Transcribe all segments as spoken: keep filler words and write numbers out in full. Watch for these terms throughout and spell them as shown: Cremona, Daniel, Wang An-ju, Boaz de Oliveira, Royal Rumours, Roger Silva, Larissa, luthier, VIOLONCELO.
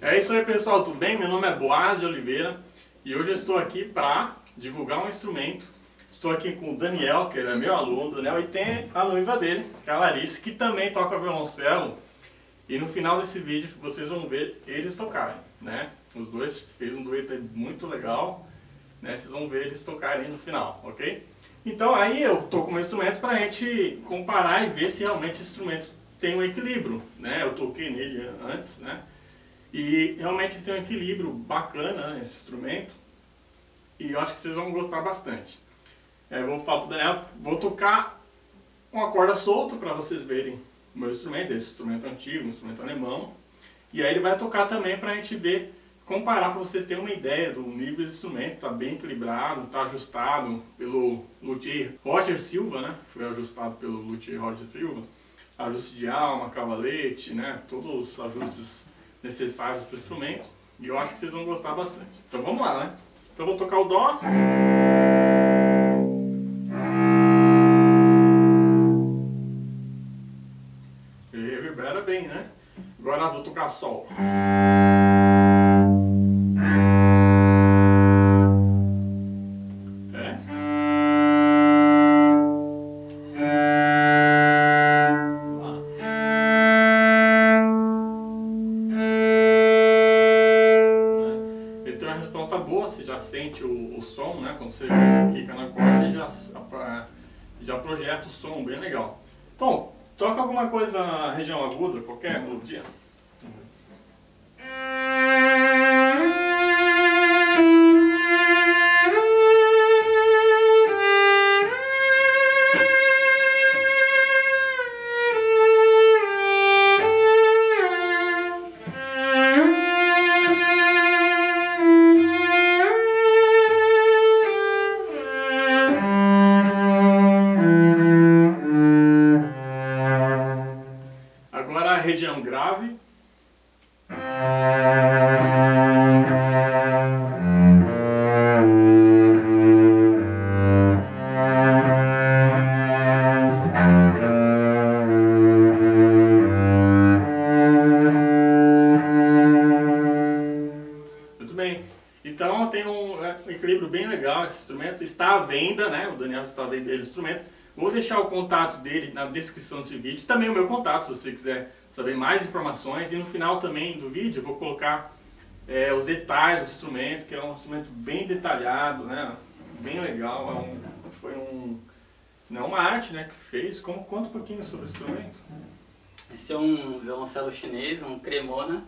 É isso aí, pessoal, tudo bem? Meu nome é Boaz de Oliveira e hoje eu estou aqui para divulgar um instrumento. Estou aqui com o Daniel, que ele é meu aluno, Daniel, e tem a noiva dele, que é a Larissa, que também toca violoncelo. E no final desse vídeo vocês vão ver eles tocarem, né? Os dois fez um dueto muito legal, né? Vocês vão ver eles tocarem no final, ok? Então aí eu tô com um instrumento para a gente comparar e ver se realmente esse instrumento tem um equilíbrio, né? Eu toquei nele antes, né? E realmente tem um equilíbrio bacana, né, esse instrumento. E eu acho que vocês vão gostar bastante. É, vou falar pro Daniel, vou tocar uma corda solta para vocês verem o meu instrumento, esse instrumento antigo, um instrumento alemão. E aí ele vai tocar também para a gente ver, comparar, para vocês terem uma ideia do nível do instrumento. Está bem equilibrado, está ajustado pelo luthier Roger Silva, né? Foi ajustado pelo luthier Roger Silva. Ajuste de alma, cavalete, né? Todos os ajustes necessários para o instrumento, e eu acho que vocês vão gostar bastante. Então vamos lá, né? Então eu vou tocar o dó. Ele reverbera bem, né? Agora eu vou tocar sol. O, o som, né? Quando você clica na corda, já, já projeta o som, bem legal. Então, toca alguma coisa na região aguda, qualquer melodia. Região grave. Muito bem. Então tem um equilíbrio bem legal esse instrumento. Está à venda, né? O Daniel está vendendo o instrumento. Vou deixar o contato dele na descrição desse vídeo. Também o meu contato, se você quiser saber mais informações, e no final também do vídeo eu vou colocar é, os detalhes do instrumento, que é um instrumento bem detalhado, né? Bem legal, é um, foi um, não, uma arte, né, que fez. Como, conta um pouquinho sobre o instrumento. Esse é um violoncelo chinês, um Cremona,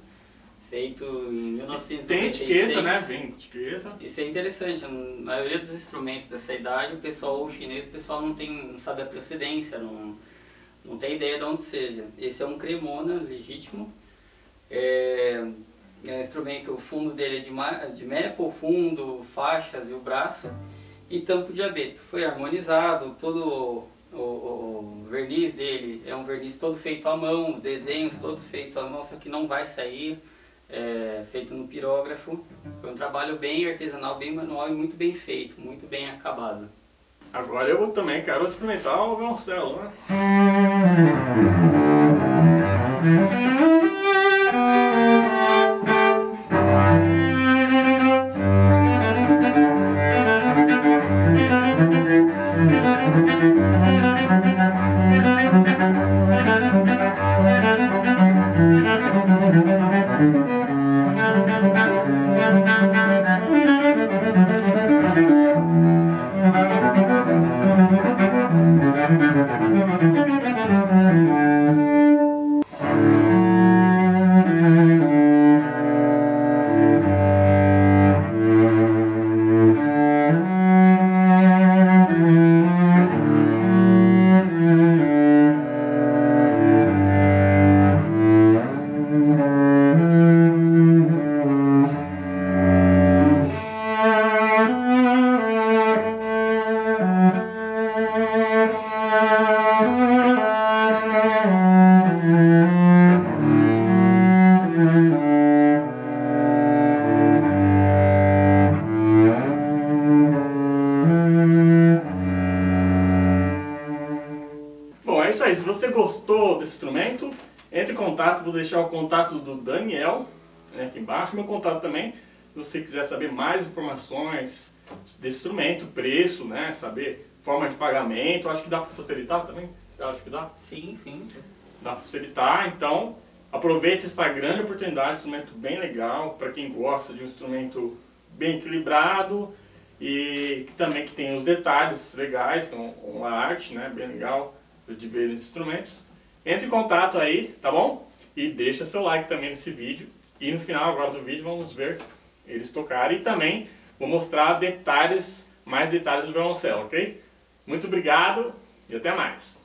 feito em mil novecentos e noventa e seis. Tem etiqueta, né? Vem etiqueta. Isso é interessante, a maioria dos instrumentos dessa idade, o pessoal o chinês, o pessoal não, tem, não sabe a procedência, não... Não tem ideia de onde seja. Esse é um Cremona legítimo. É, é um instrumento, o fundo dele é de, ma, de maple, fundo, faixas e o braço. E tampo de abeto. Foi harmonizado, todo o, o, o verniz dele é um verniz todo feito à mão, os desenhos todos feitos à mão, só que não vai sair. É, feito no pirógrafo. Foi um trabalho bem artesanal, bem manual e muito bem feito, muito bem acabado. Agora eu também quero experimentar o violoncelo, né? É isso aí, se você gostou desse instrumento, entre em contato, vou deixar o contato do Daniel, né, aqui embaixo, meu contato também. Se você quiser saber mais informações de instrumento, preço, né, saber forma de pagamento, acho que dá para facilitar também. Você acha que dá? Sim, sim. Dá para facilitar, então aproveite essa grande oportunidade, um instrumento bem legal, para quem gosta de um instrumento bem equilibrado e que também que tem os detalhes legais, uma arte, né, bem legal de ver esses instrumentos. Entre em contato aí, tá bom? E deixa seu like também nesse vídeo. E no final agora do vídeo vamos ver eles tocarem e também vou mostrar detalhes, mais detalhes do violoncelo, ok? Muito obrigado e até mais!